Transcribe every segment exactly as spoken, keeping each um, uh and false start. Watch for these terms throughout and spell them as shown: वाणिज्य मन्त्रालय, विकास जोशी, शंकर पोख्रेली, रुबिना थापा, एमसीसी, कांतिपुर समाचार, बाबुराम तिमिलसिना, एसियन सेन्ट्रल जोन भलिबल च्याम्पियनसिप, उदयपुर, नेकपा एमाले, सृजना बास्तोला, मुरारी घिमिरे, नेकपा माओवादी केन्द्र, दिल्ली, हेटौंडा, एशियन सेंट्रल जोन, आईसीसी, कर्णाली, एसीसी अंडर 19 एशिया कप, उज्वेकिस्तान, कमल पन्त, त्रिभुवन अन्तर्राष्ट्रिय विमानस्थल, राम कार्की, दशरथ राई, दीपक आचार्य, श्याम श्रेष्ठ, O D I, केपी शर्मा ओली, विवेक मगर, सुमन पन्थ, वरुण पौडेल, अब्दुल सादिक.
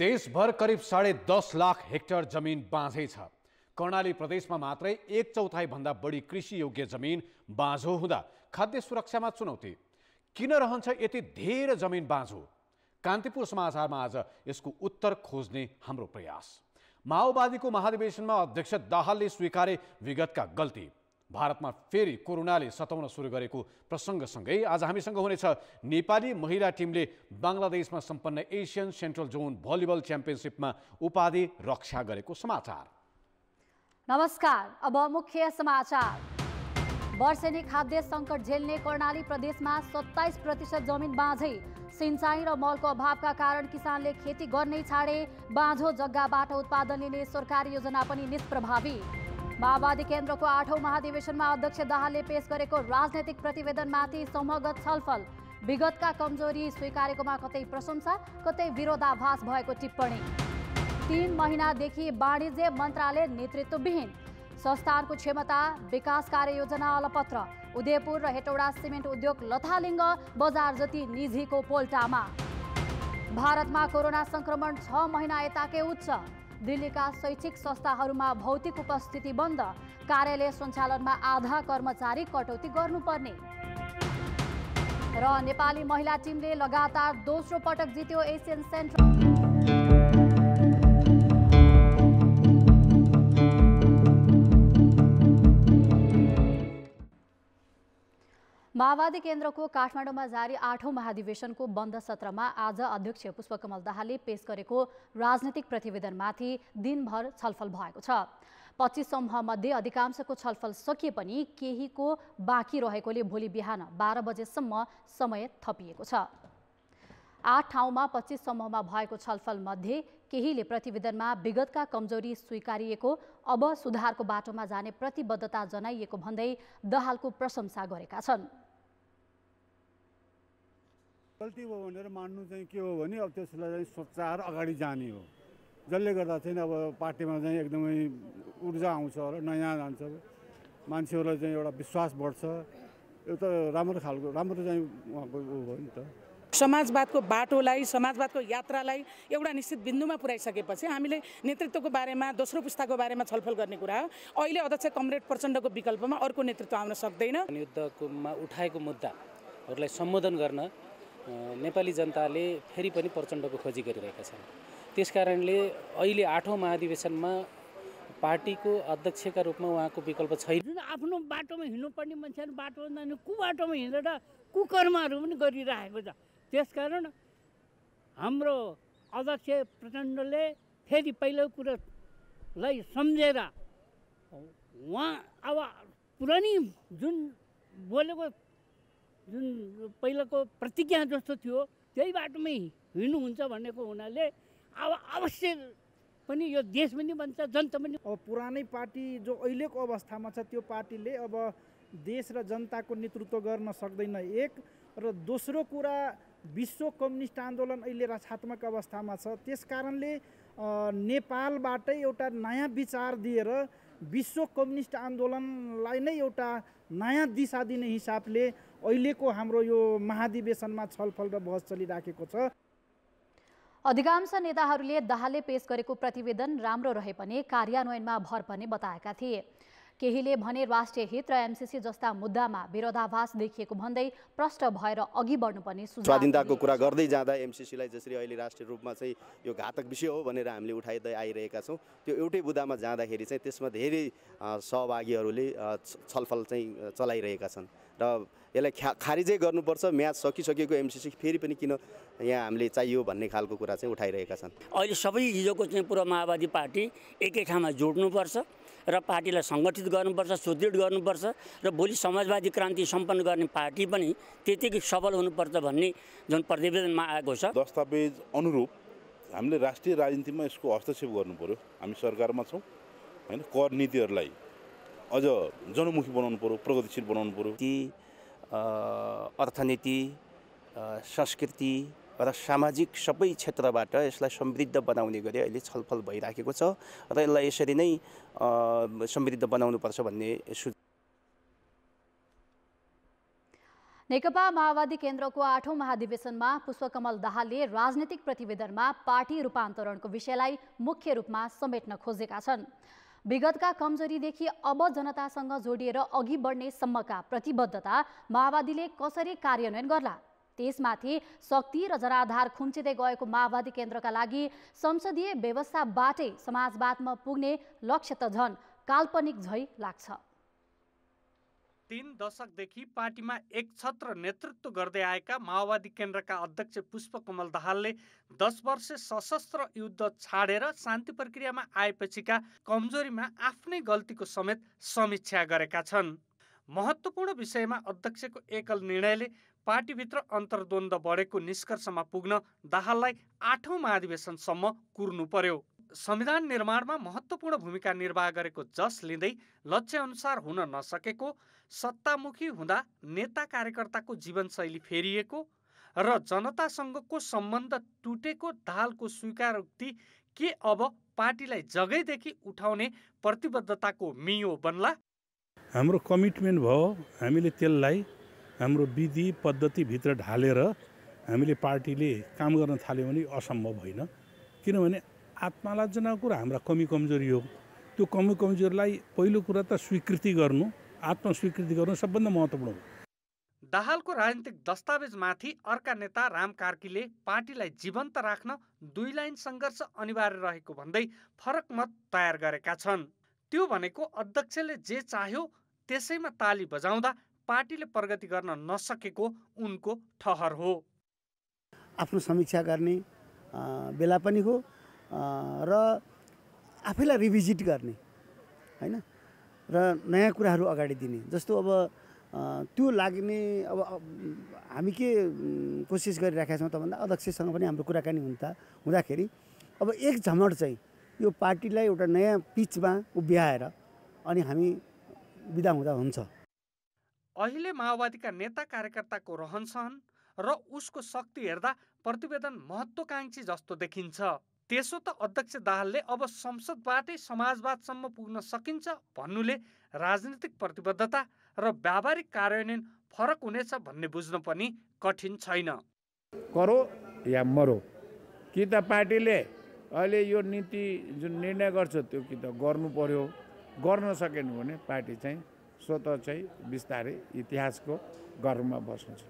देशभर करीब साढ़े दस लाख हेक्टर जमीन बाँझै छ। कर्णाली प्रदेशमा मात्रै एक चौथाई भन्दा बढी कृषि योग्य जमीन बाँझो हुँदा खाद्य सुरक्षामा चुनौती किन रहन्छ? यति धेरै जमीन बाँझो। कांतिपुर समाचारमा आज यसको उत्तर खोज्ने हाम्रो प्रयास। माओवादीको महाधिवेशनमा अध्यक्ष दाहालले स्वीकारे विगतका गल्ती। भारतमा फेरि कोरोनाले सताउन सुरु गरेको प्रसंगसँगै आज हामीसँग हुनेछ नेपाली महिला टिमले बांग्लादेशमा सम्पन्न एशियन सेंट्रल जोन भलिबल च्याम्पियनशिपमा उपाधि रक्षा गरेको समाचार। नमस्कार, अब मुख्य समाचार। वर्षेनी खाद्य संकट झेल्ने कर्णाली प्रदेशमा सत्ताइस प्रतिशत जमीन बाँझै। सिंचाई र मलको अभावका कारण किसानले खेती गर्नै छाडे। बाँझो जग्गाबाट उत्पादन लिने सरकारी योजना पनि निष्प्रभावी। माओवादी केन्द्रको आठौं महाधिवेशनमा अध्यक्ष दाहालले पेश गरेको राजनैतिक प्रतिवेदनमाथि समग्र छलफल। विगतका कमजोरी स्वीकारेकोमा कतै प्रशंसा, कतै विरोधाभास भएको टिप्पणी। तीन महिनादेखि वाणिज्य मन्त्रालय नेतृत्वविहीन। संस्थानको क्षमता विकास कार्ययोजना अलपत्र। उदयपुर र हेटौडा सिमेन्ट उद्योग लथालिङ्ग, बजार जति निजीको पोल्टामा। भारतमा कोरोना संक्रमण छ महिना यताकै उच्च। दिल्लीका शैक्षिक संस्थाहरूमा भौतिक उपस्थिति बन्द। कार्यालय सञ्चालनमा आधा कर्मचारी कटौती गर्नुपर्ने। र नेपाली महिला टिमले लगातार दोस्रो पटक जित्यो एसियन सेन्ट्रल। माओवादी केन्द्रको काठमाडौँमा जारी आठौं महाधिवेशनको बन्द सत्रमा आज अध्यक्ष पुष्पकमल दाहालले पेश गरेको राजनीतिक प्रतिवेदनमाथि दिनभर छलफल भएको छ। पच्चीस समूहमध्ये अधिकांशको छलफल सकिए पनि केहीको बाँकी रहेकोले भोलि बिहान बाह्र बजेसम्म समय थपिएको छ। आठ ठाउँमा पच्चीस समूहमा भएको छलफलमध्ये केहीले प्रतिवेदनमा विगतका कमजोरी स्वीकारिएको, अब सुधारको बाटोमा जाने प्रतिबद्धता जनाइएको भन्दै दाहालको प्रशंसा गरेका छन्। गल्ती हो भनेर मान्नु चाहिँ के हो भने अब त्यसलाई सोचाएर अगाडि जाने हो, जसले गर्दा चाहिँ अब पार्टीमा चाहिँ एकदमै ऊर्जा आउँछ र नयाँ जान्छ, मान्छेहरूलाई चाहिँ एउटा विश्वास बढ्छ, एउटा राम्रो खालको राम्रो चाहिँ उहाँको हो नि त। समाजवादको बाटोलाई, समाजवादको यात्रालाई एउटा निश्चित बिन्दुमा पुर्याइसकेपछि हामीले नेतृत्वको बारेमा, दोस्रो पुस्ताको बारेमा छलफल गर्ने कुरा हो। अहिले अध्यक्ष कमरेड प्रचण्डको विकल्पमा अर्को नेतृत्व आउन सक्दैन। युद्धमा उठाएको मुद्दाहरूलाई सम्बोधन गर्न नेपाली जनताले फेरि पनि प्रचण्डको खोजी गरिरहेका छन्। त्यसकारणले अहिले आठौँ महाधिवेशनमा पार्टीको अध्यक्षका रूपमा उहाँको विकल्प छैन। जुन आफ्नो बाटोमा हिँड्नुपर्ने मान्छेहरू बाटोमा कुबाटोमा हिँडेर कुकर्महरू पनि गरिरहेको छ। त्यसकारण हाम्रो अध्यक्ष प्रचण्डले फेरि पहिलो कुरालाई सम्झेर उहाँ अब पुरानी जुन बोलेको, जुन पहिलाको प्रतिज्ञा जस्तो थियो त्यही बाटोमै हिँड्नुहुन्छ भनेको हुनाले अब अवश्य पनि यो देश पनि बन्छ, जनता पनि। अब पुरानै पार्टी जो अहिलेको अवस्थामा छ त्यो पार्टीले अब देश र जनताको नेतृत्व गर्न सक्दैन एक, र दोस्रो कुरा विश्व कम्युनिस्ट आन्दोलन अहिले रक्षात्मक अवस्थामा छ। त्यसकारणले नेपालबाटै एउटा नयाँ विचार दिएर विश्व कम्युनिस्ट आन्दोलनलाई नै एउटा नयाँ दिशा दिने हिसाबले अहिलेको हाम्रो यो महाधिवेशनमा छलफल र बहस चलिराखेको छ। अधिकांश नेताहरूले दाहालले पेश गरेको प्रतिवेदन राम्रो रहे पनि कार्यान्वयनमा भर पर्ने बताएका थिए। केहीले भने राष्ट्रिय हित र एमसीसी जस्ता मुद्दामा विरोधाभास देखिएको भन्दै प्रष्ट भएर अघि बढ्नुपर्ने सुझाव। स्वाधीनताको कुरा गर्दै जाँदा एमसीसीलाई जसरी अहिले राष्ट्रिय रूपमा चाहिँ यो घातक विषय हो भनेर हामीले उठाइदै आइरहेका छौँ, त्यो एउटै मुद्दामा जाँदाखेरि चाहिँ त्यसमा धेरै सहभागीहरूले छलफल चाहिँ चलाइरहेका छन् र यसलाई खारिजै गर्नुपर्छ। म्याच सकिसकेको एमसीसी फेरि पनि किन यहाँ हामीले चाहियो भन्ने खालको कुरा चाहिँ उठाइरहेका छन्। अहिले सबै हिजोको चाहिँ पूर्व माओवादी पार्टी एकै ठाउँमा जोड्नुपर्छ र पार्टीलाई सङ्गठित गर्नुपर्छ, सुदृढ गर्नुपर्छ र भोलि समाजवादी क्रान्ति सम्पन्न गर्ने पार्टी पनि त्यतिकै सफल हुनुपर्छ भन्ने जुन प्रतिवेदनमा आएको छ। दस्तावेज अनुरूप हामीले राष्ट्रिय राजनीतिमा यसको हस्तक्षेप गर्नु पर्यो। हामी सरकारमा छौँ होइन, कर नीतिहरूलाई अझ जनमुखी बनाउनु पर्यो, प्रगतिशील बनाउनु पर्यो। ती अर्थनीति, संस्कृति र सामाजिक सबै क्षेत्रबाट यसलाई समृद्ध बनाउने गरी अहिले छलफल भइराखेको छ र यसलाई यसरी नै समृद्ध बनाउनुपर्छ भन्ने सुझाव। नेकपा माओवादी केन्द्रको आठौं महाधिवेशनमा पुष्पकमल दाहालले राजनीतिक प्रतिवेदनमा पार्टी रूपान्तरणको विषयलाई मुख्य रूपमा समेट्न खोजेका छन्। विगतका कमजोरीदेखि अब जनतासँग जोडिएर अघि बढ्ने सम्मका प्रतिबद्धता माओवादीले कसरी कार्यान्वयन गर्ला, त्यसमाथि शक्ति र जनाधार खुम्चिदै गएको माओवादी केन्द्रका लागि संसदीय व्यवस्थाबाटै समाजवादमा पुग्ने लक्ष्य त झन् काल्पनिक झै लाग्छ। तीन दशकदेखि पार्टीमा एकछत्र नेतृत्व गर्दै आएका माओवादी केन्द्रका अध्यक्ष पुष्पकमल दाहालले दस वर्ष सशस्त्र युद्ध छाडेर शान्ति प्रक्रियामा आएपछिका कमजोरीमा आफ्नै गल्तीको समेत समीक्षा गरेका छन्। महत्त्वपूर्ण विषयमा अध्यक्षको एकल निर्णयले पार्टीभित्र अन्तर्द्वन्द्व बढेको निष्कर्षमा पुग्न दाहाललाई आठौं महाधिवेशनसम्म कुर्नु पर्यो। संविधान निर्माणमा महत्त्वपूर्ण भूमिका निर्वाह गरेको जस लिँदै लक्ष्यअनुसार हुन नसकेको, सत्तामुखी हुँदा नेता कार्यकर्ताको जीवनशैली फेरिएको र जनतासँगको सम्बन्ध टुटेको दाहालको स्वीकारोक्ति के अब पार्टीलाई जगैदेखि उठाउने प्रतिबद्धताको मियो बन्ला। हाम्रो कमिटमेन्ट भयो, हामीले त्यसलाई हाम्रो विधि पद्धतिभित्र ढालेर हामीले पार्टीले काम गर्न थाल्यो भने असम्भव होइन, किनभने आत्मालोचना कुरा हाम्रा कमी कमजोरी हो। त्यो कमी कमजोरीलाई पहिलो कुरा त स्वीकृति गर्नु, आत्मस्वीकृति गर्नु सबभन्दा महत्त्वपूर्ण हो। दाहालको राजनीतिक दस्तावेजमाथि अर्का नेता राम कार्कीले पार्टीलाई जीवन्त राख्न दुई लाइन सङ्घर्ष अनिवार्य रहेको भन्दै फरक मत तयार गरेका छन्। त्यो भनेको अध्यक्षले जे चाह्यो त्यसैमा ताली बजाउँदा पार्टीले प्रगति गर्न नसकेको उनको ठहर हो। आफ्नो समीक्षा गर्ने बेला पनि हो र आफैलाई रिभिजिट गर्ने हैन र नयाँ कुराहरू अगाडि दिने। जस्तो अब त्यो लाग्ने अब हामी के कोसिस गरिरहेका छौँ त भन्दा अध्यक्षसँग पनि हाम्रो कुराकानी हुँदा हुँदाखेरि अब एक झमट चाहिँ यो पार्टीलाई एउटा नयाँ पिचमा उभ्याएर अनि हामी बिदा हुँदा हुन्छ। अहिले माओवादीका नेता कार्यकर्ताको रहनसहन र उसको शक्ति हेर्दा प्रतिवेदन महत्त्वाकांक्षी जस्तो देखिन्छ। त्यसो त अध्यक्ष दाहालले अब संसदबाटै समाजवादसम्म पुग्न सकिन्छ भन्नुले राजनीतिक प्रतिबद्धता र व्यावहारिक कार्यान्वयन फरक हुनेछ भन्ने बुझ्न पनि कठिन छैन। करो या मरो, कि त पार्टीले अहिले यो नीति जुन निर्णय गर्छ त्यो कि त गर्नु पर्यो, गर्न सकेन भने पार्टी चाहिँ स्वतः चाहिँ बिस्तारै इतिहासको गर्वमा बस्नुहुन्छ।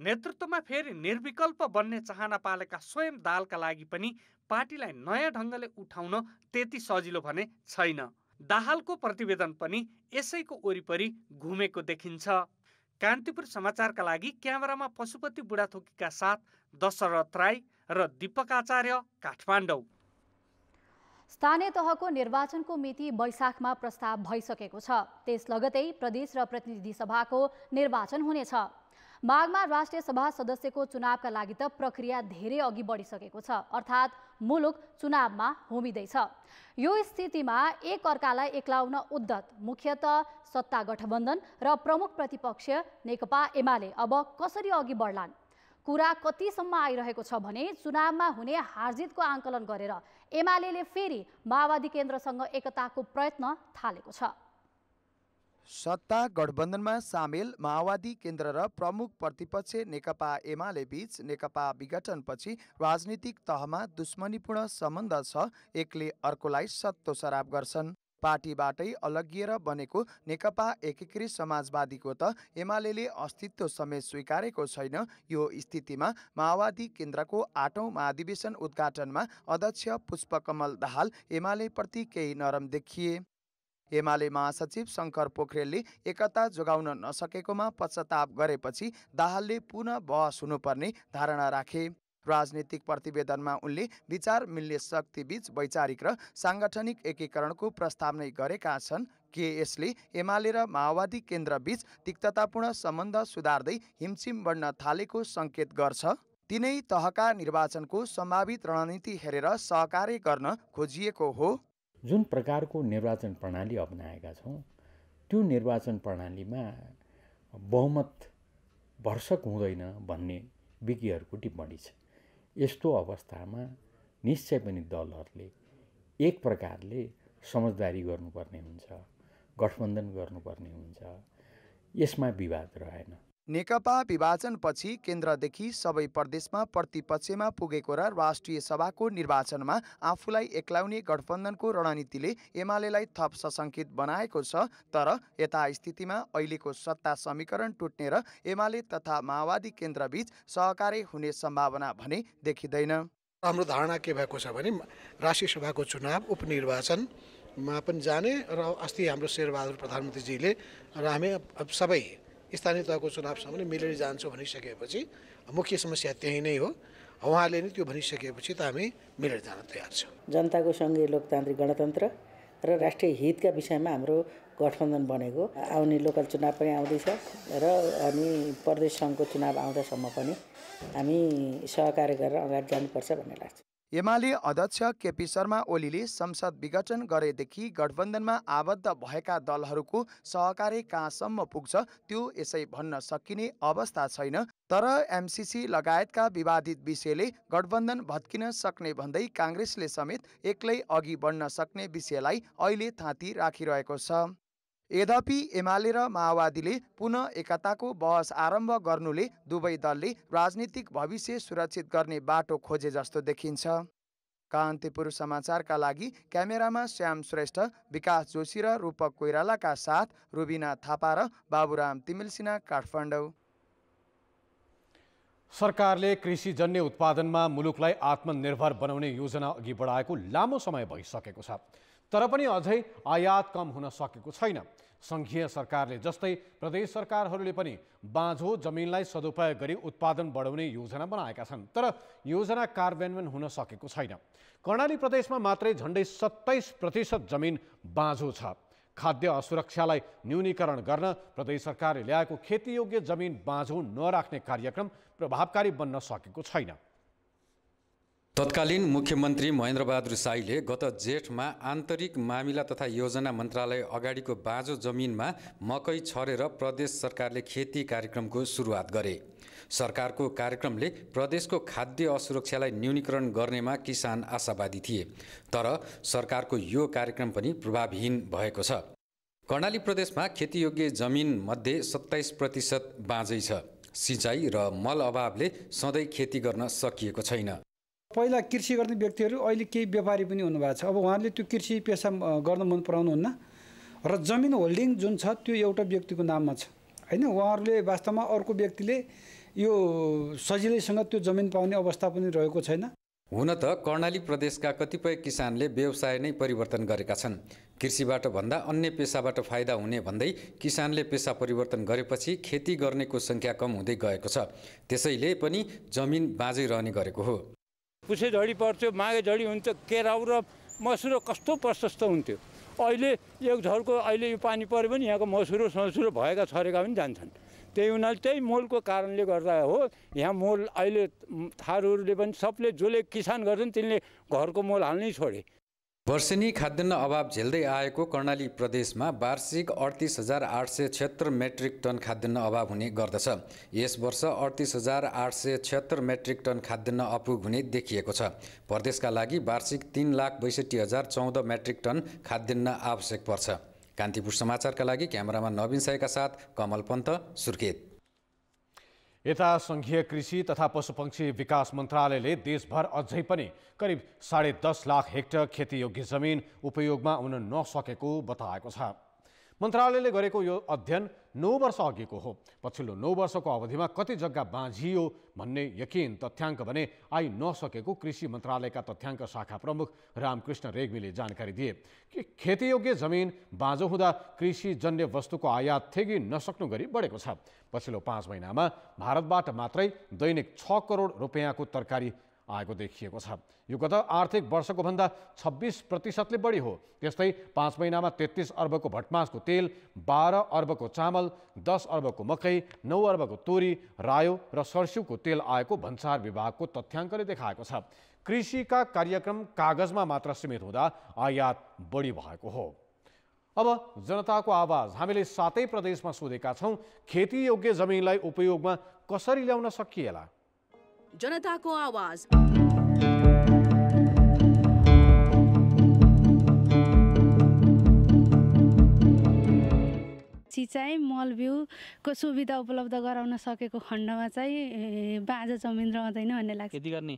नेतृत्वमा फेरि निर्विकल्प बन्ने चाहना पालेका स्वयं दाहालका लागि पनि पार्टीलाई नयाँ ढङ्गले उठाउन त्यति सजिलो भने छैन। दाहालको प्रतिवेदन पनि यसैको वरिपरि घुमेको देखिन्छ। कांतिपुर समाचारका लागि क्यामेरामा पशुपति बुढाथोकीका साथ दशरथ राई र दीपक आचार्य, काठमाडौँ। स्थानीय तहको निर्वाचनको मिति वैशाखमा प्रस्ताव भइसकेको छ। त्यस लगतै प्रदेश र प्रतिनिधि सभाको निर्वाचन हुनेछ। माघमा राष्ट्रिय सभा सदस्यको चुनावका लागि त प्रक्रिया धेरै अघि बढिसकेको छ, अर्थात् मुलुक चुनावमा होमिँदैछ। यो स्थितिमा एक अर्कालाई एक्लाउन उद्धत मुख्यत सत्ता गठबन्धन र प्रमुख प्रतिपक्ष नेकपा एमाले अब कसरी अघि बढ्लान्? कुरा कतिसम्म आइरहेको छ भने चुनावमा हुने हारजितको आंकलन गरेर एमालेले फेरि माओवादी केन्द्रसँग एकताको प्रयत्न थालेको छ। सत्ता गठबन्धनमा सामेल माओवादी केन्द्र र प्रमुख प्रतिपक्ष नेकपा एमाले बीच नेकपा विघटनपछि राजनीतिक तहमा दुश्मनीपूर्ण सम्बन्ध छ। एकले अर्कोलाई सत्तो सराप गर्छन्। पार्टीबाटै अलगिएर बनेको नेकपा एकीकृत समाजवादीको त एमालेले अस्तित्व समेत स्वीकारेको छैन। यो स्थितिमा माओवादी केन्द्रको आठौँ महाधिवेशन उद्घाटनमा अध्यक्ष पुष्पकमल दाहाल एमालेप्रति केही नरम देखिए। एमाले महासचिव शंकर पोख्रेली एकता जोगाउन नसकेकोमा पश्चाताप गरेपछि दाहालले पुनः बहस हुनुपर्ने धारणा राखे। राजनीतिक प्रतिवेदनमा उनले विचार मिल्ने शक्तिबीच वैचारिक र साङ्गठनिक एकीकरणको प्रस्ताव नै गरेका छन्। के यसले एमाले र माओवादी केन्द्रबीच तिक्ततापूर्ण सम्बन्ध सुधार्दै हिमछिम बढ्न थालेको सङ्केत गर्छ? तिनै तहका निर्वाचनको सम्भावित रणनीति हेरेर सहकार्य गर्न खोजिएको हो। जुन प्रकारको निर्वाचन प्रणाली अपनाएका छौँ त्यो निर्वाचन प्रणालीमा बहुमत भर्सक हुँदैन भन्ने विज्ञहरूको टिप्पणी छ। यस्तो अवस्थामा निश्चय पनि दलहरूले एक प्रकारले समझदारी गर्नुपर्ने हुन्छ, गठबन्धन गर्नुपर्ने हुन्छ। यसमा विवाद रहेन। नेकपा विभाजनपछि केन्द्रदेखि सबै प्रदेशमा प्रतिपक्षमा पुगेको र राष्ट्रिय सभाको निर्वाचनमा आफूलाई एक्लाउने गठबन्धनको रणनीतिले एमालेलाई थप सशङ्कित बनाएको छ। तर यथास्थितिमा अहिलेको सत्ता समीकरण टुट्ने र एमाले तथा माओवादी केन्द्रबीच सहकार्य हुने सम्भावना भने देखिँदैन। हाम्रो धारणा के भएको छ भने राष्ट्रिय सभाको चुनाव उपनिर्वाचन मा पनि जाने र अस्ति हाम्रो शेरबहादुर प्रधानमन्त्रीजीले र हामी सबै स्थानीय तहको चुनावसम्म मिलेर जान्छौँ भनिसकेपछि मुख्य समस्या त्यही नै हो। उहाँले नै त्यो भनिसकेपछि त हामी मिलेर जान तयार छौँ। जनताको सँगै लोकतान्त्रिक गणतन्त्र र राष्ट्रिय हितका विषयमा हाम्रो गठबन्धन बनेको। आउने लोकल चुनाव पनि आउँदैछ र अनि प्रदेश सङ्घको चुनाव आउँदासम्म पनि हामी सहकार्य गरेर अगाडि जानुपर्छ भन्ने लाग्छ। एमाले अध्यक्ष केपी शर्मा ओलीले संसद विघटन गरेदेखि गठबन्धनमा आबद्ध भएका दलहरूको सहकार्य कहाँसम्म पुग्छ त्यो यसै भन्न सकिने अवस्था छैन। तर एमसीसी लगायतका विवादित विषयले गठबन्धन भत्किन सक्ने भन्दै काङ्ग्रेसले समेत एक्लै अघि बढ्न सक्ने विषयलाई अहिले थाँती राखिरहेको छ। यद्यपि एमाले र माओवादीले पुनः एकताको बहस आरम्भ गर्नुले दुवै दलले राजनीतिक भविष्य सुरक्षित गर्ने बाटो खोजे जस्तो देखिन्छ। कांतिपुर समाचारका लागि क्यामेरामा श्याम श्रेष्ठ, विकास जोशी र रूपक कोइरालाका साथ रुबिना थापा र बाबुराम तिमिलसिना, काठमाडौँ। सरकारले कृषिजन्य उत्पादनमा मुलुकलाई आत्मनिर्भर बनाउने योजना अघि बढाएको लामो समय भइसकेको छ, तर पनि अझै आयात कम हुन सकेको छैन। संघीय सरकारले जस्तै प्रदेश सरकारहरूले पनि बाँझो जमिनलाई सदुपयोग गरी उत्पादन बढाउने योजना बनाएका छन्, तर योजना कार्यान्वयन हुन सकेको छैन। कर्णाली प्रदेशमा मात्रै झन्डै सत्ताइस प्रतिशत जमिन बाँझो छ। खाद्य असुरक्षालाई न्यूनीकरण गर्न प्रदेश सरकारले ल्याएको खेतीयोग्य जमिन बाँझो नराख्ने कार्यक्रम प्रभावकारी बन्न सकेको छैन। तत्कालीन मुख्यमन्त्री महेन्द्रबहादुर शाहीले गत जेठमा आन्तरिक मामिला तथा योजना मन्त्रालय अगाडिको बाँझो जमिनमा मकै छरेर प्रदेश सरकारले खेती कार्यक्रमको सुरुवात गरे। सरकारको कार्यक्रमले प्रदेशको खाद्य असुरक्षालाई न्यूनीकरण गर्नेमा किसान आशावादी थिए, तर सरकारको यो कार्यक्रम पनि प्रभावहीन भएको छ। कर्णाली प्रदेशमा खेतीयोग्य जमिनमध्ये सत्ताइस प्रतिशत बाँझै छ। सिँचाइ र मल अभावले सधैँ खेती गर्न सकिएको छैन। पहिला कृषि गर्ने व्यक्तिहरू अहिले केही व्यापारी पनि हुनुभएको छ। अब उहाँले त्यो कृषि पेसा गर्न मन पराउनुहुन्न र जमिन होल्डिङ जुन छ त्यो एउटा व्यक्तिको नाममा छ, होइन। उहाँहरूले वास्तवमा अर्को व्यक्तिले यो सजिलैसँग त्यो जमिन पाउने अवस्था पनि रहेको छैन। हुन त कर्णाली प्रदेशका कतिपय किसानले व्यवसाय नै परिवर्तन गरेका छन्। कृषिबाट भन्दा अन्य पेसाबाट फाइदा हुने भन्दै किसानले पेसा परिवर्तन गरेपछि खेती गर्नेको सङ्ख्या कम हुँदै गएको छ। त्यसैले पनि जमिन बाँझै रहने गरेको हो। पुछे झडी पर्थ्यो, माघे झडी हुन्थ्यो, केराउ र मसुरो कस्तो प्रशस्त हुन्थ्यो। अहिले एक झरको अहिले यो पानी पऱ्यो भने यहाँको मसुरो ससुरो भएका छरेका पनि जान्छन्। त्यही हुनाले त्यही मोलको कारणले गर्दा हो। यहाँ मोल अहिले थारूहरूले पनि सबले जसले किसान गर्छन् तिनले घरको मोल हाल्नै छोडे। वर्षेनी खाद्यान्न अभाव झेल्दै आएको कर्णाली प्रदेशमा वार्षिक अडतिस हजार आठ सय छिहत्तर मेट्रिक टन खाद्यान्न अभाव हुने गर्दछ। यस वर्ष अडतिस हजार आठ सय छिहत्तर मेट्रिक टन खाद्यान्न अपुग हुने देखिएको छ। प्रदेशका लागि वार्षिक तीन लाख बैसठी हजार चौध मेट्रिक टन खाद्यान्न आवश्यक पर्छ। कान्तिपुर समाचारका लागि क्यामेरामा नवीन साईका साथ कमल पन्त, सुर्खेत। यता संघीय कृषि तथा पशुपक्षी विकास मन्त्रालयले देशभर अझै पनि करिब साढे दस लाख हेक्टर खेतीयोग्य जमिन उपयोगमा आउन नसकेको बताएको छ। मन्त्रालयले गरेको यो अध्ययन नौ वर्ष अघिको हो। पछिल्लो नौ वर्षको अवधिमा कति जग्गा बाँझियो भन्ने यकिन तथ्याङ्क भने आइ नसकेको कृषि मन्त्रालयका तथ्याङ्क शाखा प्रमुख रामकृष्ण रेग्मीले जानकारी दिए कि खेतीयोग्य जमिन बाँझो हुँदा कृषिजन्य वस्तुको आयात ठेगी नसक्नु गरी बढेको छ। पछिल्लो पाँच महिनामा भारतबाट मात्रै दैनिक छ करोड रुपियाँको तरकारी आएको देखिएको छ। यो गत आर्थिक वर्षको भन्दा छब्बिस प्रतिशतले बढी हो। त्यस्तै पाँच महिनामा तेत्तिस अर्बको भटमासको तेल, बाह्र अर्बको चामल, दस अर्बको मकै, नौ अर्बको तोरी, रायो र सर्स्युको तेल आएको भन्सार विभागको तथ्याङ्कले देखाएको छ। कृषिका कार्यक्रम कागजमा मात्र सीमित हुँदा आयात बढी भएको हो। अब जनताको आवाज। हामीले सातै प्रदेशमा सोधेका छौँ खेतीयोग्य जमिनलाई उपयोगमा कसरी ल्याउन सकिएला। जनताको आवाज। सिँचाइ मलबिउको सुविधा उपलब्ध गराउन सकेको खण्डमा चाहिँ बाजा जमिन रहँदैन भन्ने लाग्छ। खेती गर्ने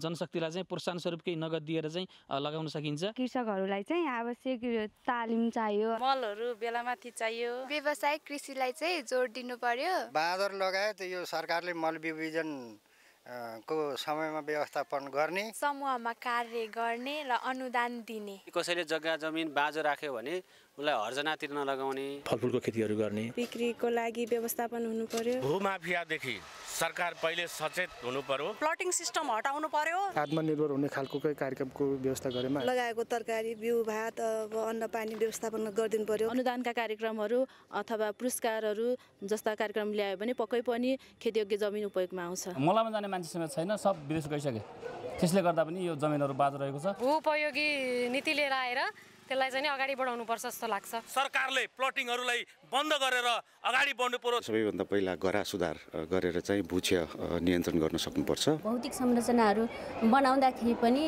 जनशक्तिलाई चाहिँ प्रोत्साहन स्वरूप केही नगद दिएर चाहिँ लगाउन सकिन्छ। कृषकहरूलाई चाहिँ आवश्यक तालिम चाहियो, मलहरू बेलामाथि चाहियो, व्यावसायिक कृषिलाई चाहिँ जोड दिनु पर्यो। बाँदर लगायत यो सरकारले मलबिउ बिजन को समयमा व्यवस्थापन गर्ने, समूहमा कार्य गर्ने र अनुदान दिने। कसैले जग्गा जमिन बाँझो राख्यो भने उलाई हर्जनातिर नलगाउने, फलफुलको खेतीहरू गर्ने, बिक्रीको लागि व्यवस्थापन हुनु पर्यो। भूमाफियादेखि सरकार पहिले सचेत हुनु पर्यो, प्लटिङ सिस्टम हटाउनु पर्यो। आत्मनिर्भर हुने खालको कार्यक्रमको व्यवस्था गरेमा लगाएको तरकारी बिउ भात अब अन्न पानी व्यवस्थापन गरिदिनु पर्यो। अनुदानका कार्यक्रमहरू अथवा पुरस्कारहरू जस्ता कार्यक्रम ल्यायो भने पक्कै पनि खेतीयोग्य जमिन उपयोगमा आउँछ। मलामा जाने मान्छे समेत छैन, सब विदेश गइसके, त्यसले गर्दा पनि यो जमिनहरू बाँझो रहेको छ। भूउपयोगी नीति लिएर आएर त्यसलाई चाहिँ अगाडि बढाउनु पर्छ जस्तो लाग्छ। सरकारले प्लटिङहरूलाई बन्द गरेर अगाडि बढ्नु पर्यो। सबैभन्दा पहिला गरा सुधार गरेर चाहिँ भूक्षय नियन्त्रण गर्न सक्नुपर्छ। भौतिक संरचनाहरू बनाउँदाखेरि पनि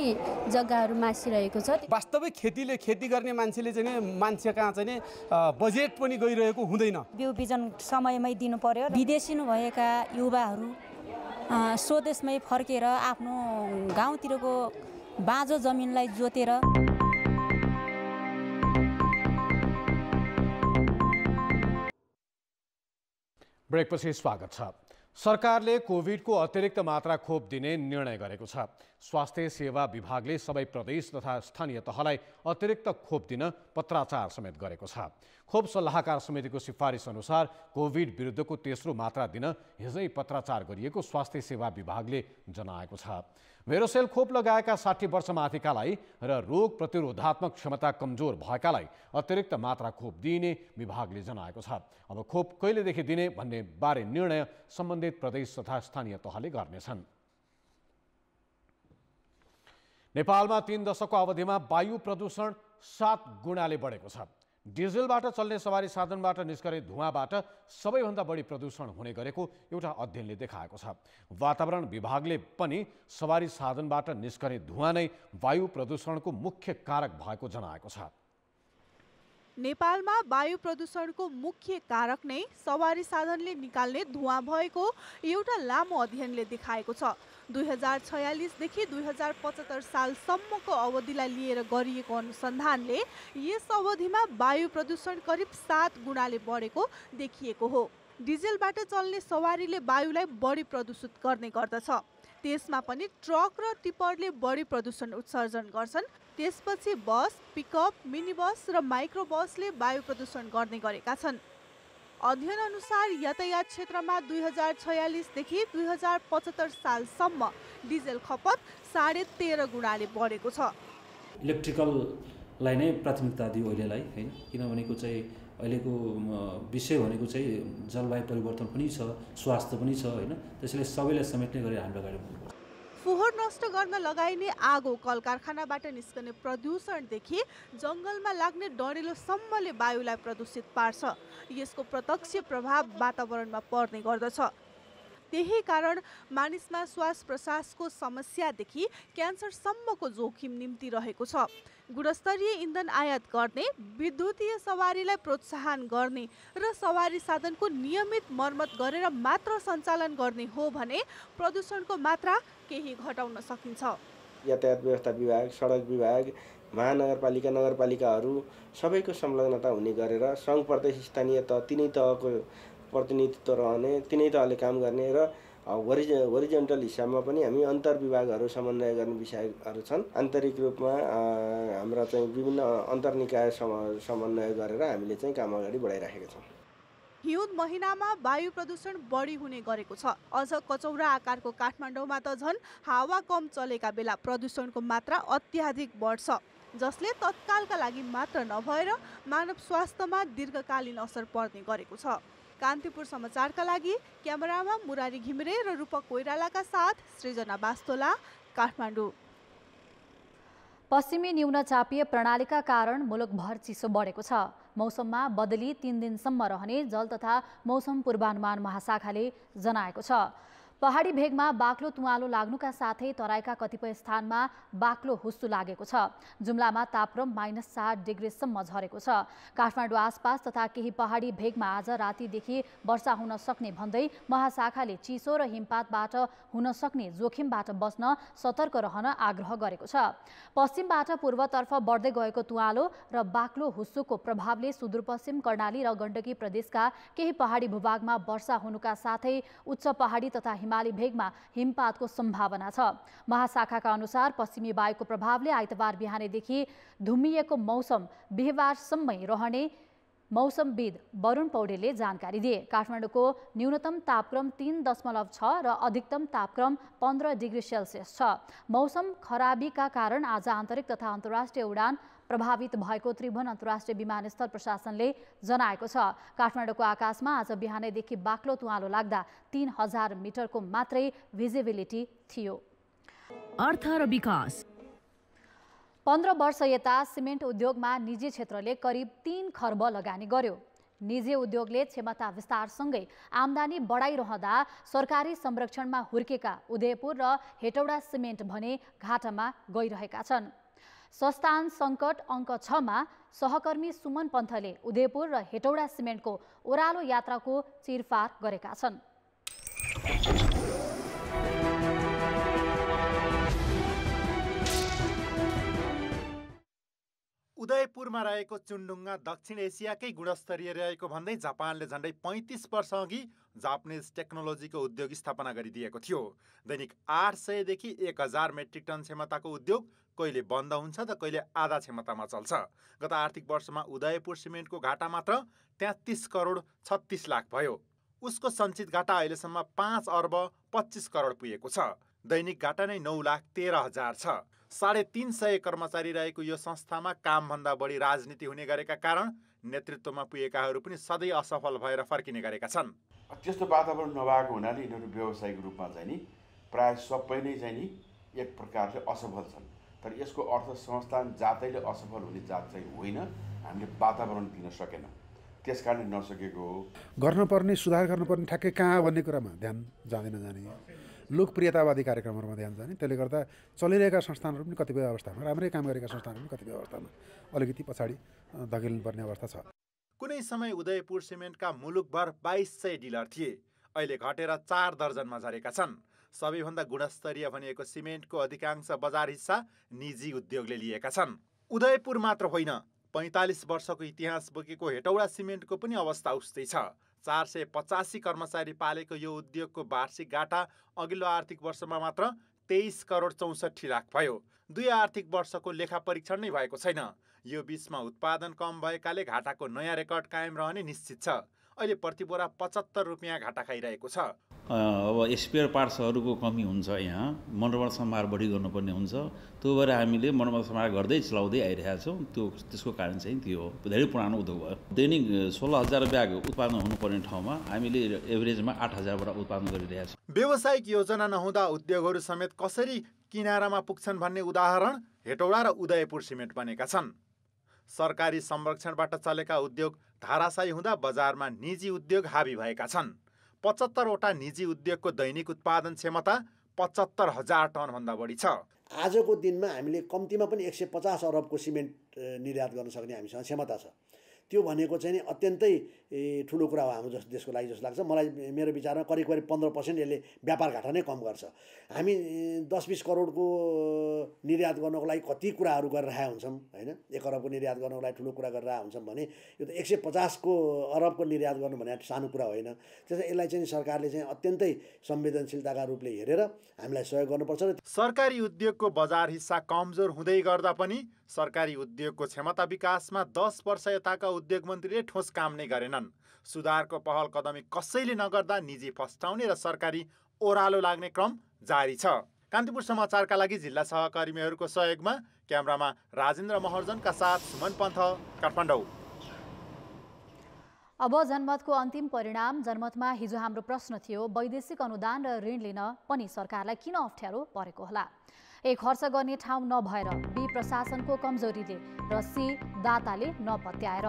जग्गाहरू मासिरहेको छ। वास्तविक खेतीले खेती गर्ने मान्छेले चाहिँ मान्छे कहाँ चाहिँ बजेट पनि गइरहेको हुँदैन। बिउ बिजन समयमै दिनु पर्यो। विदेशी भएका युवाहरू स्वदेशमै फर्केर आफ्नो गाउँतिरको बाँझो जमिनलाई जोतेर ब्रेकपछि स्वागत छ। सरकारले कोभिडको अतिरिक्त मात्रा खोप दिने निर्णय गरेको छ। स्वास्थ्य सेवा विभागले सबै प्रदेश तथा स्थानीय तहलाई अतिरिक्त खोप दिन पत्राचार समेत गरेको छ। खोप सल्लाहकार समितिको सिफारिस अनुसार कोभिड विरुद्धको तेस्रो मात्रा दिन हिजै पत्राचार गरिएको स्वास्थ्य सेवा विभागले जनाएको छ। भेरोसेल खोप लगाएका साठी वर्ष माथिकालाई र रोग प्रतिरोधात्मक क्षमता कमजोर भएकालाई अतिरिक्त मात्रा खोप दिइने विभागले जनाएको छ। अब खोप कहिलेदेखि दिने भन्ने बारे निर्णय सम्बन्धित प्रदेश तथा स्थानीय तहले गर्नेछन्। नेपालमा तीन दशकको अवधिमा वायु प्रदूषण सात गुणाले बढेको छ। डिजलबाट चल्ने सवारी साधनबाट निस्कने धुवाँबाट सबैभन्दा बढी प्रदूषण हुने गरेको एउटा अध्ययनले देखाएको छ। वातावरण विभागले पनि सवारी साधनबाट निस्कने धुवाँ नै वायु प्रदूषणको मुख्य कारक भएको जनाएको छ। नेपालमा वायु प्रदूषणको मुख्य कारक नै सवारी साधनले निकाल्ने धुवाँ भएको एउटा लामो अध्ययनले देखाएको छ। दुई हजार छयालिसदेखि दुई हजार पचहत्तर सालसम्मको अवधिलाई लिएर गरिएको अनुसन्धानले यस अवधिमा वायु प्रदूषण करिब सात गुणाले बढेको देखिएको हो। डिजेलबाट चल्ने सवारीले वायुलाई बढी प्रदूषित गर्ने गर्दछ। त्यसमा पनि ट्रक र टिप्परले बढी प्रदूषण उत्सर्जन गर्छन्। त्यसपछि बस, पिकअप, मिनी बस र माइक्रो बसले वायु प्रदूषण गर्ने गरेका छन्। अध्ययन अनुसार यातायात क्षेत्रमा दुई हजार छयालिसदेखि दुई हजार पचहत्तर सालसम्म डिजेल खपत साढे तेह्र गुणाले बढेको छ। इलेक्ट्रिकललाई नै प्राथमिकता दियो अहिलेलाई, होइन। किनभनेको चाहिँ अहिलेको विषय भनेको चाहिँ जलवायु परिवर्तन पनि छ, स्वास्थ्य पनि छ, होइन। त्यसैले सबैलाई समेट्ने गरेर हाम्रो अगाडि बढ्नुपर्छ। फोहोर नष्ट गर्न लगाइने आगो, कल कारखानाबाट निस्कने प्रदूषणदेखि जङ्गलमा लाग्ने डढेलोसम्मले वायुलाई प्रदूषित पार्छ। यसको प्रत्यक्ष प्रभाव वातावरणमा पर्ने गर्दछ। त्यही कारण मानिसमा श्वास प्रश्वासको समस्यादेखि क्यान्सरसम्मको जोखिम निम्ति रहेको छ। गुणस्तरीय इन्धन आयात गर्ने, विद्युतीय सवारीलाई प्रोत्साहन गर्ने र सवारी साधनको नियमित मर्मत गरेर मात्र सञ्चालन गर्ने हो भने प्रदूषणको मात्रा केही घटाउन सकिन्छ। यातायात व्यवस्था विभाग, सडक विभाग, महानगरपालिका, नगरपालिकाहरू सबैको संलग्नता हुने गरेर सङ्घ प्रदेश स्थानीय तह तिनै तहको प्रतिनिधित्व रहने, तिनै तहले काम गर्ने र होरिज होरिजेन्टल हिसाबमा पनि हामी अन्तर विभागहरू समन्वय गर्ने विषयहरू छन्। आन्तरिक रूपमा हाम्रा चाहिँ विभिन्न अन्तर निकाय समन्वय गरेर हामीले चाहिँ काम अगाडि बढाइराखेका छौँ। हिउँद महिनामा वायु प्रदूषण बढी हुने गरेको छ। अझ कचौरा आकारको काठमाडौँमा त झन् हावा कम चलेका बेला प्रदूषणको मात्रा अत्याधिक बढ्छ, जसले तत्कालका लागि मात्र नभएर मानव स्वास्थ्यमा दीर्घकालीन असर पर्ने गरेको छ। कांतिपुर समाचारका लागि क्यामेरामा मुरारी घिमिरे र रूपक कोइरालाका साथ सृजना बास्तोला, काठमाडौँ। पश्चिमी न्यूनचापीय प्रणालीका कारण मुलुकभर चिसो बढेको छ। मौसममा बदली तीन दिनसम्म रहने जल तथा मौसम पूर्वानुमान महाशाखाले जनाएको छ। पहाड़ी भेगमा बाक्लो तुवालो लाग्नुका साथै तराईका कतिपय स्थानमा बाक्लो हुस्सु लागेको छ। जुम्लामा तापक्रम माइनस सात डिग्रीसम्म झरेको छ। काठमाडौँ आसपास तथा केही पहाड़ी भेगमा आज रातिदेखि वर्षा हुन सक्ने भन्दै महाशाखाले चिसो र हिमपातबाट हुन सक्ने जोखिमबाट बस्न सतर्क रहन आग्रह गरेको छ। पश्चिमबाट पूर्वतर्फ बढ्दै गएको तुवालो र बाक्लो हुस्सुको प्रभावले सुदूरपश्चिम कर्णाली र गण्डकी प्रदेशका केही पहाडी भूभागमा वर्षा हुनुका साथै उच्च पहाडी तथा हिमाली भेगमा हिमपातको सम्भावना छ। महाशाखाका अनुसार पश्चिमी वायुको प्रभावले आइतबार बिहानैदेखि धुम्मिएको मौसम बिहीबारसम्मै रहने मौसमविद वरुण पौडेलले जानकारी दिए। काठमाडौँको न्यूनतम तापक्रम तीन दशमलव छ र अधिकतम तापक्रम पन्ध्र डिग्री सेल्सियस छ। मौसम खराबीका कारण आज आन्तरिक तथा अन्तर्राष्ट्रिय उडान प्रभावित भएको त्रिभुवन अन्तर्राष्ट्रिय विमानस्थल प्रशासनले जनाएको छ। काठमाडौँको आकाशमा आज बिहानैदेखि बाक्लो तुवालो लाग्दा तीन हजार मिटरको मात्रै भिजिबिलिटी थियो। अर्थ र विकास। पन्ध्र वर्ष यता सिमेन्ट उद्योगमा निजी क्षेत्रले करिब तीन खर्ब लगानी गर्यो। निजी उद्योगले क्षमता विस्तारसँगै आम्दानी बढाइरहँदा सरकारी संरक्षणमा हुर्केका उदयपुर र हेटौडा सिमेन्ट भने घाटामा गइरहेका छन्। संस्थान संकट अंक छ मा सहकर्मी सुमन पन्थले उदयपुर र हेटौडा सिमेन्टको ओह्रालो यात्राको चिरफार गरेका छन्। उदयपुरमा रहेको चुनडुङ्गा दक्षिण एसियाकै गुणस्तरीय रहेको भन्दै जापानले झन्डै पैँतिस वर्ष अघि जापानिज टेक्नोलोजीको उद्योग स्थापना गरिदिएको थियो। दैनिक आठ सयदेखि एक हजार मेट्रिक टन क्षमताको उद्योग कहिले बन्द हुन्छ त कहिले आधा क्षमतामा चल्छ। गत आर्थिक वर्षमा उदयपुर सिमेन्टको घाटा मात्र तेत्तिस करोड छत्तिस लाख भयो। उसको सञ्चित घाटा अहिलेसम्म पाँच अर्ब पच्चिस करोड पुगेको छ। दैनिक घाटा नै नौ लाख तेह्र हजार छ। साढे तीन सय कर्मचारी रहेको यो संस्थामा कामभन्दा बढी राजनीति हुने गरेका कारण नेतृत्वमा पुगेकाहरू पनि सधैँ असफल भएर फर्किने गरेका छन्। त्यस्तो वातावरण नभएको हुनाले यिनीहरू व्यावसायिक रूपमा चाहिँ नि प्राय सबै नै चाहिँ नि एक प्रकारले असफल छन्। तर यसको अर्थ संस्थान जातैले असफल हुने जात चाहिँ होइन। हामीले वातावरण दिन सकेन, त्यसकारणले नसकेको हो। गर्नुपर्ने सुधार गर्नुपर्ने ठ्याक्कै कहाँ भन्ने कुरामा ध्यान जाँदैन जाने, लोकप्रियतावादी कार्यक्रमहरूमा ध्यान जाने। त्यसले गर्दा चलिरहेका संस्थानहरू पनि कतिपय अवस्थामा राम्रै काम गरेका संस्थानहरू पनि कतिपय अवस्थामा अलिकति पछाडि धकेल्नुपर्ने अवस्था छ। कुनै समय उदयपुर सिमेन्टका मुलुकभर बाइस सय डिलर थिए, अहिले घटेर चार दर्जनमा झरेका छन्। सबैभन्दा गुणस्तरीय भनिएको सिमेन्टको अधिकांश बजार हिस्सा निजी उद्योगले लिएका छन्। उदयपुर मात्र होइन, पैँतालिस वर्षको इतिहास बोकेको हेटौडा सिमेन्टको पनि अवस्था उस्तै छ। चार सय पचासी कर्मचारी पालेको यो उद्योगको वार्षिक घाटा अघिल्लो आर्थिक वर्षमा मात्र तेइस करोड चौसठी लाख भयो। दुई आर्थिक वर्षको लेखा परीक्षण नै भएको छैन। यो बीचमा उत्पादन कम भएकाले घाटाको नयाँ रेकर्ड कायम रहने निश्चित छ। अहिले प्रतिबोरा पचहत्तर रुपियाँ घाटा खाइरहेको छ। अब स्पेयर पार्ट्सहरूको कमी हुन्छ, यहाँ मनोबल समार बढी गर्नुपर्ने हुन्छ। त्यो भएर हामीले मनोबल समार गर्दै चलाउँदै आइरहेका छौँ। त्यो त्यसको कारण चाहिँ त्यो हो। धेरै पुरानो उद्योग भयो। दैनिक सोह्र हजार ब्याग उत्पादन हुनुपर्ने ठाउँमा हामीले एभरेजमा आठ हजारबाट उत्पादन गरिरहेका छौँ। व्यावसायिक योजना नहुँदा उद्योगहरू समेत कसरी किनारामा पुग्छन् भन्ने उदाहरण हेटौडा र उदयपुर सिमेन्ट बनेका छन्। सरकारी संरक्षणबाट चलेका उद्योग धाराशायी हुँदा बजारमा निजी उद्योग हावी भएका छन्। पचहत्तरवटा निजी उद्योगको दैनिक उत्पादन क्षमता पचहत्तर हजार टनभन्दा बढी छ। आजको दिनमा हामीले कम्तीमा पनि एक सय पचास अरबको सिमेन्ट निर्यात गर्न सक्ने हामीसँग क्षमता छ। त्यो भनेको चाहिँ नि अत्यन्तै ठुलो कुरा हो हाम्रो जस देशको लागि जस्तो लाग्छ मलाई। मेरो विचारमा करिब करिब पन्ध्र पर्सेन्ट यसले व्यापार घाटा नै कम गर्छ। हामी दस बिस करोडको निर्यात गर्नको लागि कति कुराहरू गरिरहेका हुन्छौँ होइन। एक अरबको निर्यात गर्नको लागि ठुलो कुरा गरिरहेका हुन्छौँ भने यो त एक सय पचासको अरबको निर्यात गर्नु भने सानो कुरा होइन। त्यसै यसलाई चाहिँ सरकारले चाहिँ अत्यन्तै संवेदनशीलताका रूपले हेरेर हामीलाई सहयोग गर्नुपर्छ। सरकारी उद्योगको बजार हिस्सा कमजोर हुँदै गर्दा पनि सरकारी उद्योगको क्षमता विकासमा दस वर्ष यताका उद्योग मन्त्रीले ठोस काम नै गरेनन्। सुधारको पहल कदमी कसैले नगर्दा निजी फस्टाउने र सरकारी ओह्रालो लाग्ने क्रम जारी छ। कान्तिपुर समाचारका लागि जिल्ला सहकर्मीहरूको सहयोगमा क्यामेरामा राजेन्द्र महर्जनका साथ सुमन पन्थ, काठमाडौँ। अब जनमतको अन्तिम परिणाम। जनमतमा हिजो हाम्रो प्रश्न थियो, वैदेशिक अनुदान र ऋण लिन पनि सरकारलाई किन अप्ठ्यारो परेको होला। ए खर्च गर्ने ठाउँ नभएर, बी प्रशासनको कमजोरीले र सी दाताले नपत्याएर।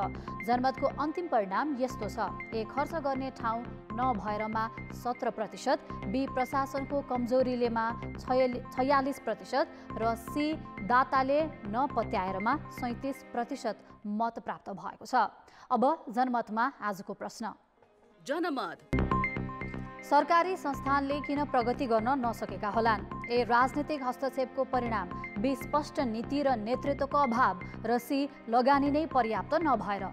जनमतको अन्तिम परिणाम यस्तो छ, ए खर्च गर्ने ठाउँ नभएरमा सत्र प्रतिशत, बी प्रशासनको कमजोरीलेमा छयालिस प्रतिशत र सी दाताले नपत्याएरमा सैँतिस प्रतिशत मत प्राप्त भएको छ। अब जनमतमा आजको प्रश्न। जनमत। सरकारी संस्थानले किन प्रगति गर्न नसकेका होलान्? ए राजनीतिक हस्तक्षेपको परिणाम, बी स्पष्ट नीति र नेतृत्वको अभाव र सी लगानी नै पर्याप्त नभएर।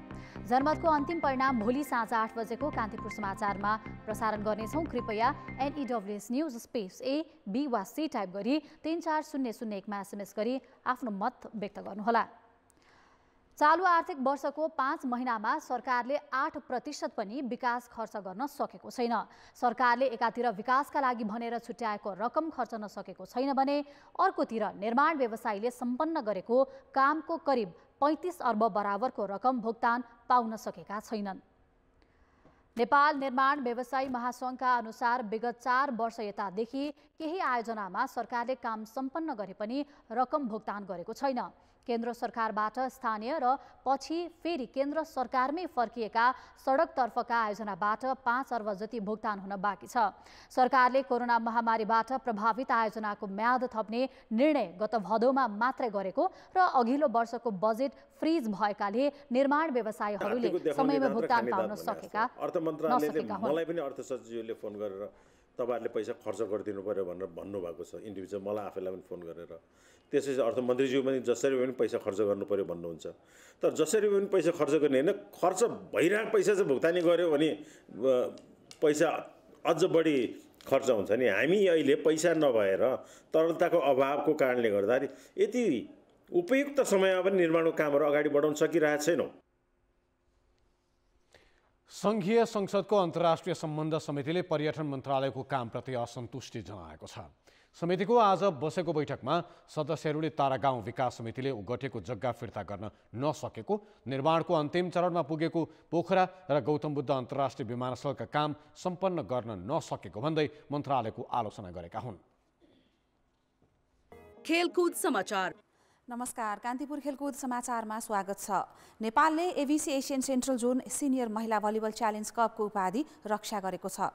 जनमतको अन्तिम परिणाम भोलि साँझ आठ बजेको कांतिपुर समाचारमा प्रसारण गर्नेछौँ। कृपया NEWS news space A B वा सी टाइप गरी तीन चार शून्य शून्य एकमा एसएमएस गरी आफ्नो मत व्यक्त गर्नुहोला। चालू आर्थिक वर्षको पाँच महिनामा सरकारले आठ प्रतिशत पनि विकास खर्च गर्न सकेको छैन। सरकारले एकातिर विकासका लागि भनेर छुट्याएको रकम खर्च नसकेको छैन भने अर्कोतिर निर्माण व्यवसायीले सम्पन्न गरेको कामको करिब पैँतिस अर्ब बराबरको रकम भुक्तान पाउन सकेका छैनन्। नेपाल निर्माण व्यवसायी महासंघका अनुसार विगत चार वर्ष यतादेखि केही आयोजनामा सरकारले काम सम्पन्न गरे पनि रकम भुक्तान गरेको छैन। केन्द्र सरकारबाट स्थानीय र पछि फेरि केन्द्र सरकारमै फर्किएका सडकतर्फका आयोजनाबाट पाँच अर्ब जति भुक्तान हुन बाँकी छ। सरकारले कोरोना महामारीबाट प्रभावित आयोजनाको म्याद थप्ने निर्णय गत भदौमा मात्रै गरेको र अघिल्लो वर्षको बजेट फ्रिज भएकाले निर्माण व्यवसायीहरूले समयमा भुक्तान पाउन सकेका मन्त्रालयले मलाई पनि अर्थ सचिवले फोन गरेर तपाईहरुले पैसा खर्च गरिदिनु पर्यो भनेर भन्नुभएको छ। इन्डिभिजुअल मलाई आफैलाई पनि फोन गरेर त्यसै अर्थमन्त्रीज्यू पनि जसरी पनि पैसा खर्च गर्नु पर्यो भन्नुहुन्छ। तर जसरी पनि पैसा खर्च गर्ने हैन, खर्च भइरहेको पैसा चाहिँ भुक्तानी गर्यो भने पैसा अझ बढी खर्च हुन्छ नि। हामी अहिले पैसा नभएर तरलताको अभावको कारणले गर्दा यति उपयुक्त समयमा पनि निर्माणको कामहरु अगाडि बढाउन सकिरहेको छैनौं। संघीय संसदको अन्तर्राष्ट्रिय सम्बन्ध समितिले पर्यटन मन्त्रालयको कामप्रति असन्तुष्टि जनाएको छ। समितिको आज बसेको बैठकमा सदस्यहरूले तारागाउँ विकास समितिले उगटेको जग्गा फिर्ता गर्न नसकेको, निर्माणको अन्तिम चरणमा पुगेको पोखरा र गौतम बुद्ध अन्तर्राष्ट्रिय विमानस्थलका काम सम्पन्न गर्न नसकेको भन्दै मन्त्रालयको आलोचना गरेका हुन्। खेलकुद समाचार। नमस्कार, कान्तिपुर खेलकुद समाचारमा स्वागत छ। नेपालले ABC Asian central zone senior महिला भलिबल च्यालेन्ज कपको उपाधि रक्षा गरेको छ।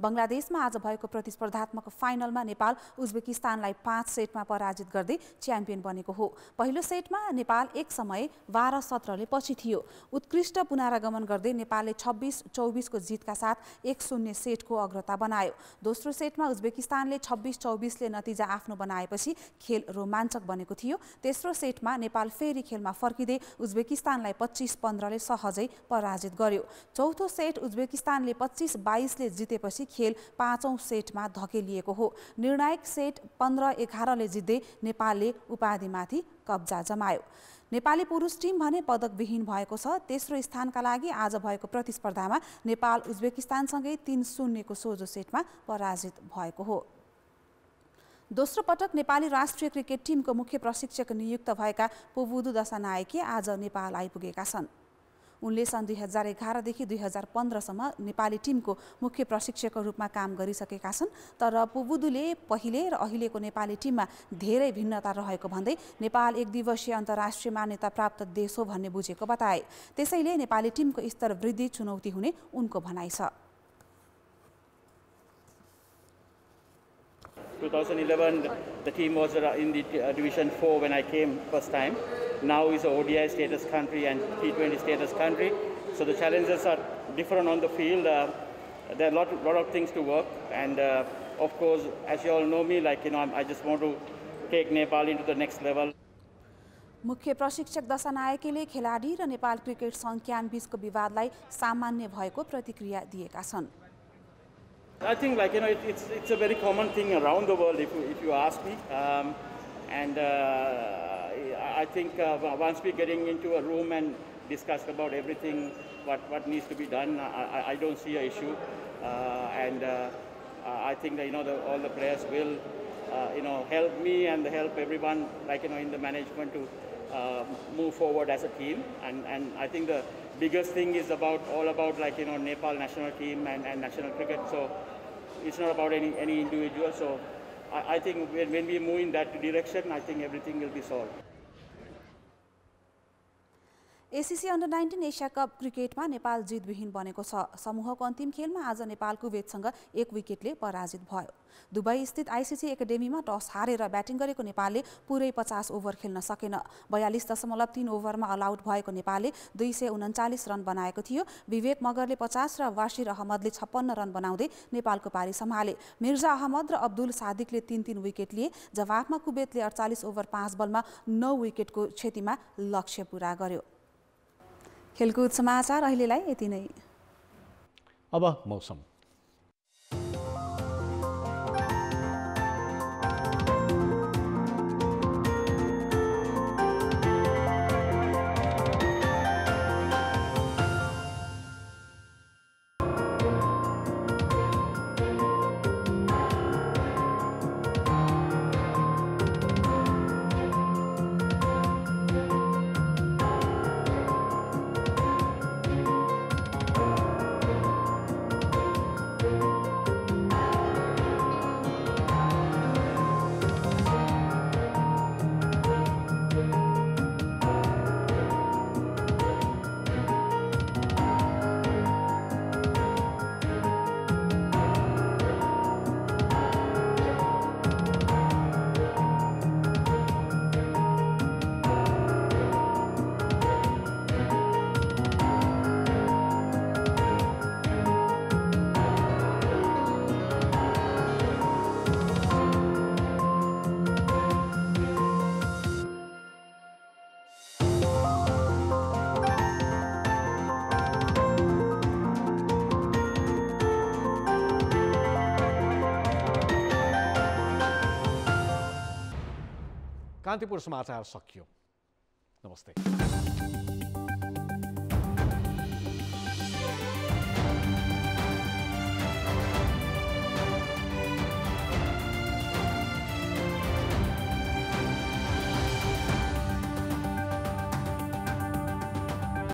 बङ्गलादेशमा आज भएको प्रतिस्पर्धात्मक फाइनलमा नेपाल उज्वेकिस्तानलाई पाँच सेटमा पराजित गर्दै च्याम्पियन बनेको हो। पहिलो सेटमा नेपाल एक समय बाह्र सत्रले पछि थियो। उत्कृष्ट पुनरागमन गर्दै नेपालले छब्बिस चौबिसको जितका साथ एक शून्य सेटको अग्रता बनायो। दोस्रो सेटमा उज्वेकिस्तानले छब्बिस चौबिसले नतिजा आफ्नो बनाएपछि खेल रोमाञ्चक बनेको थियो। तेस्रो सेटमा नेपाल फेरि खेलमा फर्किँदै उज्वेकिस्तानलाई पच्चिस पन्ध्रले सहजै पराजित गर्यो। चौथो सेट उज्वेकिस्तानले पच्चिस बाइसले जितेपछि खेल पाँचौं सेटमा धकेलिएको हो। निर्णायक सेट पन्ध्र एघारले जित्दै नेपालले उपाधिमाथि कब्जा जमायो। नेपाली पुरुष टिम भने पदकविहीन भएको छ। तेस्रो स्थानका लागि आज भएको प्रतिस्पर्धामा नेपाल उज्वेकिस्तानसँगै तीन शून्यको सोझो सेटमा पराजित भएको हो। दोस्रो पटक नेपाली राष्ट्रिय क्रिकेट टिमको मुख्य प्रशिक्षक नियुक्त भएका पुबुदू दशनायक आज नेपाल आइपुगेका छन्। उनले सन् दुई हजार एघारदेखि दुई हजार पन्ध्रसम्म नेपाली टिमको मुख्य प्रशिक्षकको रूपमा काम गरिसकेका छन्। तर पुबुदूले पहिले र अहिलेको नेपाली टिममा धेरै भिन्नता रहेको भन्दै नेपाल एक दिवसीय अन्तर्राष्ट्रिय मान्यता प्राप्त देश हो भन्ने बुझेको बताए। त्यसैले नेपाली टिमको स्तर वृद्धि चुनौती हुने उनको भनाइ छ। twenty eleven the team was in the division four when I came first time. Now is a O D I status country and T twenty status country, so the challenges are different on the field. Uh, there are a lot, lot of things to work, and uh, of course, as you all know me, like you know, I'm, I just want to take Nepal into the next level. मुख्य प्रशिक्षक दशनायकले खेलाडी र Nepal cricket संघ क्याम्बिसको विवादलाई सामान्य भएको प्रतिक्रिया दिएका छन्। I think like you know, it, it's it's a very common thing around the world. If you, if you ask me, um, and. Uh, I think uh, once we getting into a room and discuss about everything, what what needs to be done, I, I don't see an issue, uh, and uh, I think that you know the, all the players will, uh, you know, help me and help everyone, like you know, in the management to uh, move forward as a team, and and I think the biggest thing is about all about like you know Nepal national team and, and national cricket, so it's not about any any individual, so I think when we move in that direction, I think everything will be solved. ACC under nineteen Asia cup क्रिकेटमा नेपाल जितविहीन बनेको छ। समूहको अन्तिम खेलमा आज नेपाल कुवेतसँग एक विकेटले पराजित भयो। दुबई स्थित आईसीसी एकेडेमीमा टस हारेर ब्याटिङ गरेको नेपालले पूरै पचास ओभर खेल्न सकेन। बयालीस दशमलव तीन ओभरमा अलआउट भएको नेपालले दुई सय उन्चालीस रन बनाएको थियो। विवेक मगरले पचास र वासिम अहमदले छप्पन्न रन बनाउँदै नेपालको पारी सम्हाले। मिर्जा अहमद र अब्दुल सादिकले तीन तीन विकेट लिए। जवाफमा कुवेतले अडचालीस ओभर पाँच बलमा नौ विकेटको क्षतिमा लक्ष्य पूरा गर्यो। खेलकुद समाचार अहिलेलाई यति नै। अब मौसम। कांतिपुर समाचार सकियो। नमस्ते।